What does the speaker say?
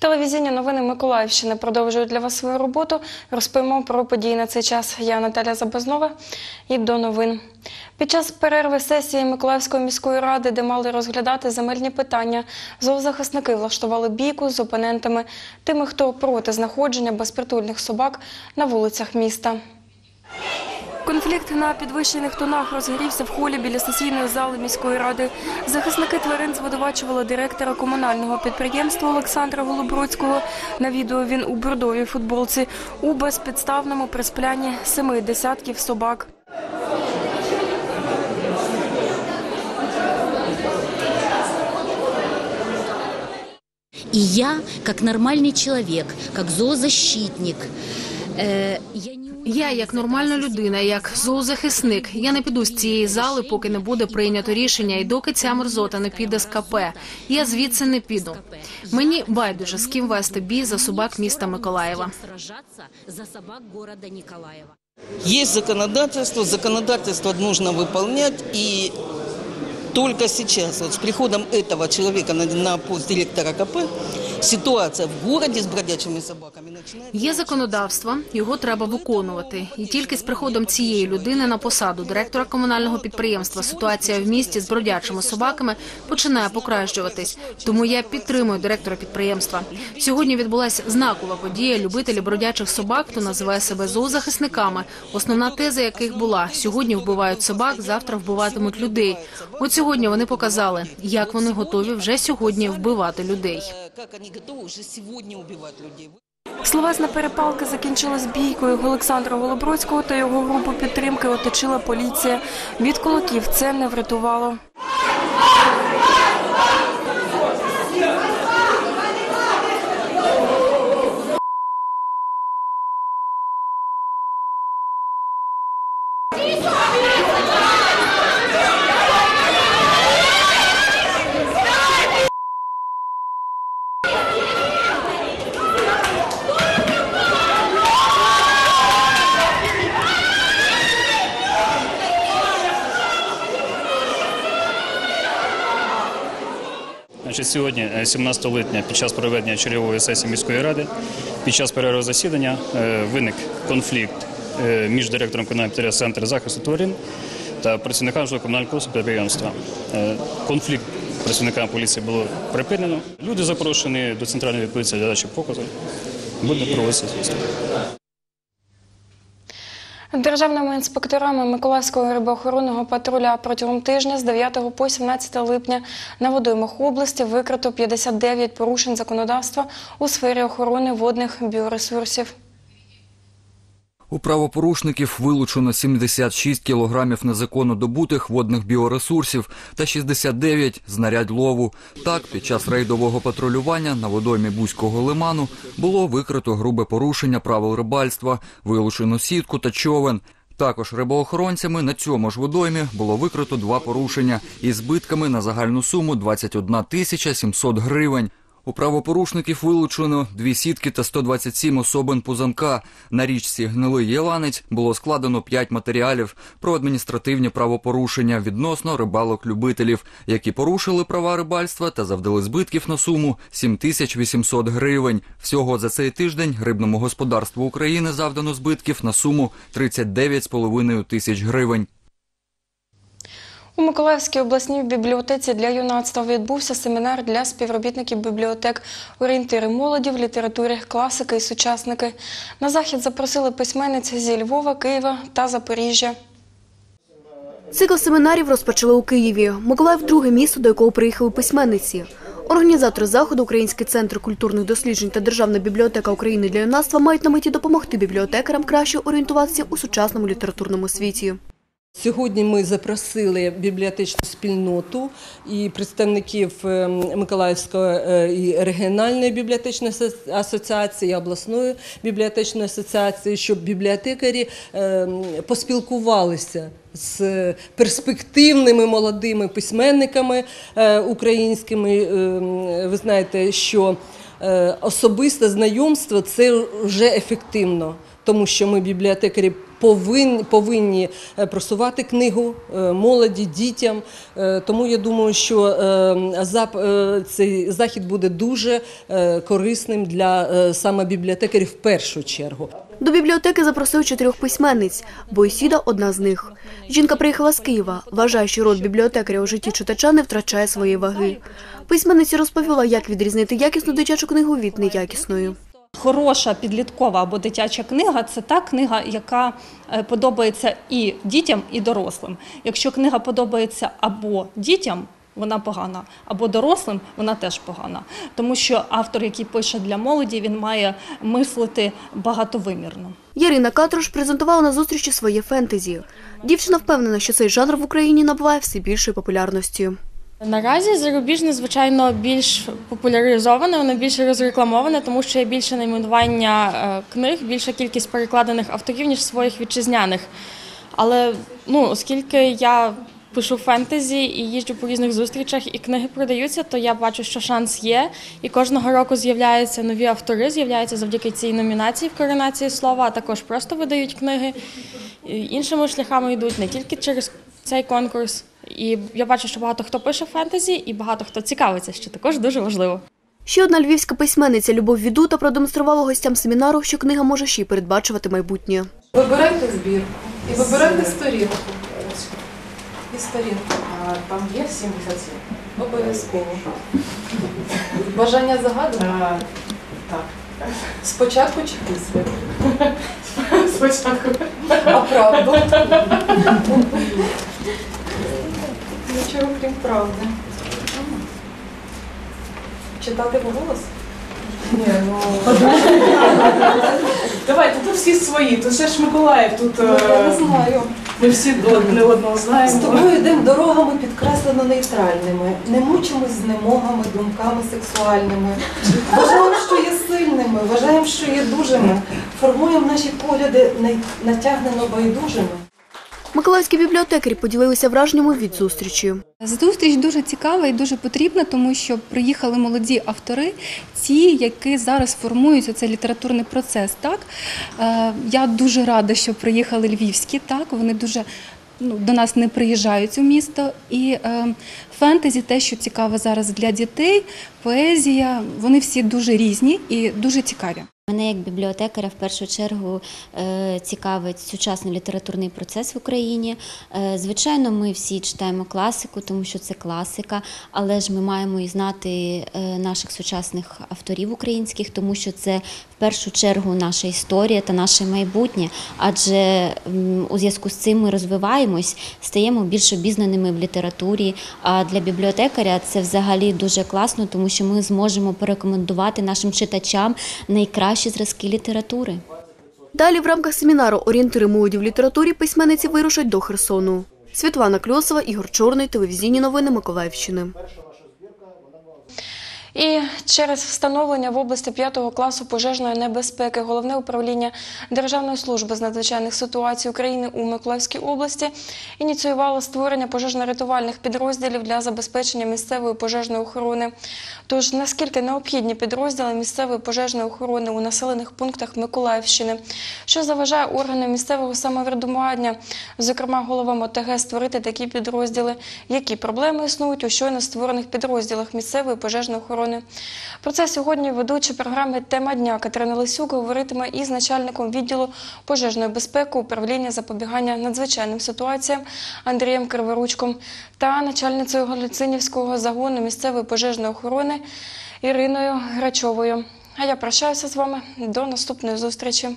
Телевізійні новини Миколаївщини продовжують для вас свою роботу. Розповімо про події на цей час. Я Наталя Забазнова. І до новин. Під час перерви сесії Миколаївської міської ради, де мали розглядати земельні питання, зоозахисники влаштували бійку з опонентами, тими, хто проти знаходження безпритульних собак на вулицях міста. Конфлікт на підвищених тонах розгорівся в холі біля сесійної зали міської ради. Захисники тварин звинувачували директора комунального підприємства Олександра Голобородського, на відео він у бордовій футболці, у безпідставному присплянні 7 десятків собак. І я, як нормальний чоловік, як зоозащитник, я, як нормальна людина, як зоозахисник, я не піду з цієї зали, поки не буде прийнято рішення і доки ця мерзота не піде з КП. Я звідси не піду. Мені байдуже, з ким вести бій за собак міста Миколаєва. Є законодавство, законодавство потрібно виконувати, і тільки зараз, з приходом цього чоловіка на пост директора КП, ситуація в місті з бродячими собаками. Є законодавство, його треба виконувати. І тільки з приходом цієї людини на посаду директора комунального підприємства ситуація в місті з бродячими собаками починає покращуватись. Тому я підтримую директора підприємства. Сьогодні відбулася знакова подія. Любителі бродячих собак, хто називає себе зоозахисниками, основна теза яких була: сьогодні вбивають собак, завтра вбиватимуть людей. От сьогодні вони показали, як вони готові вже сьогодні вбивати людей. Словесна перепалка закінчилась бійкою. Олександра Голобородського та його групу підтримки оточила поліція. Від кулаків це не врятувало. Сьогодні, 17 липня, під час проведення чергової сесії міської ради, під час перерви засідання виник конфлікт між директором комунального центру захисту тварин та працівниками комунального підприємства. Конфлікт працівникам поліції було припинено. Люди запрошені до центральної поліції для дачі показу. Буде проводитися зустріч. Державними інспекторами Миколаївського рибоохоронного патруля протягом тижня з 9 по 17 липня на водоймах області викрито 59 порушень законодавства у сфері охорони водних біоресурсів. У правопорушників вилучено 76 кілограмів незаконно добутих водних біоресурсів та 69 знарядь лову. Так, під час рейдового патрулювання на водоймі Бузького лиману було викрито грубе порушення правил рибальства, вилучено сітку та човен. Також рибоохоронцями на цьому ж водоймі було викрито 2 порушення із збитками на загальну суму 21 тисяча 700 гривень. У правопорушників вилучено 2 сітки та 127 особин пузанка. На річці Гнилий Єланець було складено 5 матеріалів про адміністративні правопорушення відносно рибалок-любителів, які порушили права рибальства та завдали збитків на суму 7800 гривень. Всього за цей тиждень рибному господарству України завдано збитків на суму 39,5 тисяч гривень. У Миколаївській обласній бібліотеці для юнацтва відбувся семінар для співробітників бібліотек «Орієнтири молоді в літературі: класики і сучасники». На захід запросили письменниць зі Львова, Києва та Запоріжжя. Цикл семінарів розпочали у Києві. Миколаїв – друге місто, до якого приїхали письменниці. Організатори заходу «Український центр культурних досліджень» та Державна бібліотека України для юнацтва мають на меті допомогти бібліотекарям краще орієнтуватися у сучасному літературному світі. Сьогодні ми запросили бібліотечну спільноту і представників Миколаївської регіональної бібліотечної асоціації, обласної бібліотечної асоціації, щоб бібліотекарі поспілкувалися з перспективними молодими письменниками українськими. Ви знаєте, що особисте знайомство – це вже ефективно. тому що ми, бібліотекарі, повинні просувати книгу молоді, дітям. Тому я думаю, що цей захід буде дуже корисним для саме бібліотекарів в першу чергу. До бібліотеки запросив 4 письменниць, Бойсіда – одна з них. Жінка приїхала з Києва, вважає, що роль бібліотекаря у житті читача не втрачає своєї ваги. Письменниця розповіла, як відрізнити якісну дитячу книгу від неякісної. Хороша підліткова або дитяча книга – це та книга, яка подобається і дітям, і дорослим. Якщо книга подобається або дітям, вона погана, або дорослим, вона теж погана. Тому що автор, який пише для молоді, він має мислити багатовимірно. Ярина Катруш презентувала на зустрічі своє фентезі. Дівчина впевнена, що цей жанр в Україні набуває все більшої популярності. Наразі зарубіжне, звичайно, більш популяризоване, воно більше розрекламоване, тому що є більше найменування книг, більша кількість перекладених авторів, ніж своїх вітчизняних. Але, оскільки я пишу фентезі і їжджу по різних зустрічах, і книги продаються, то я бачу, що шанс є. І кожного року з'являються нові автори, з'являються завдяки цій номінації в коронації слова, а також просто видають книги. Іншими шляхами йдуть, не тільки через цей конкурс. І я бачу, що багато хто пише фентезі і багато хто цікавиться, що також дуже важливо. Ще одна львівська письменниця Любов Віду продемонструвала гостям семінару, що книга може ще й передбачувати майбутнє. Вибирайте збір і вибирайте сторінку. І сторінку, а там є 77. Обов'язково. Бажання загадано? Так. Спочатку чи після? Спочатку. А правду? Нічого крім правди. Читати вголос? Ні, Давайте, тут всі свої, тут ще ж Миколаїв, тут... Я не знаю. Ми всі одне одного знаємо. З тобою йдемо дорогами підкреслено нейтральними. Не мучимось з немогами, думками сексуальними. Вважаємо, що є сильними, вважаємо, що є дужими. Формуємо наші погляди натягнено байдужими. Миколаївські бібліотекарі поділилися враженнями від зустрічі. Зустріч дуже цікава і дуже потрібна, тому що приїхали молоді автори, ті, які зараз формують цей літературний процес. Так? Я дуже рада, що приїхали львівські, так? Вони дуже до нас не приїжджають у місто. І фентезі, те, що цікаво зараз для дітей, поезія, вони всі дуже різні і дуже цікаві. Мене як бібліотекаря в першу чергу цікавить сучасний літературний процес в Україні. Звичайно, ми всі читаємо класику, тому що це класика, але ж ми маємо і знати наших сучасних авторів українських, тому що це в першу чергу наша історія та наше майбутнє, адже у зв'язку з цим ми розвиваємось, стаємо більш обізнаними в літературі, а для бібліотекаря це взагалі дуже класно, тому що ми зможемо порекомендувати нашим читачам найкраще зразки літератури. Далі в рамках семінару «Орієнтири молоді в літературі» письменниці вирушать до Херсону. Світлана Кльосова, Ігор Чорний, телевізійні новини Миколаївщини. І через встановлення в області 5-го класу пожежної небезпеки Головне управління Державної служби з надзвичайних ситуацій України у Миколаївській області ініціювало створення пожежно-рятувальних підрозділів для забезпечення місцевої пожежної охорони. Тож, наскільки необхідні підрозділи місцевої пожежної охорони у населених пунктах Миколаївщини, що заважає органам місцевого самоврядування, зокрема головам ОТГ, створити такі підрозділи, які проблеми існують у щойно створених підрозділах місцевої пожежної охорони. Про це сьогодні ведуча програми «Тема дня» Катерина Лисюк говоритиме із начальником відділу пожежної безпеки управління запобігання надзвичайним ситуаціям Андрієм Криворучком та начальницею Галицинівського загону місцевої пожежної охорони Іриною Грачовою. А я прощаюся з вами до наступної зустрічі.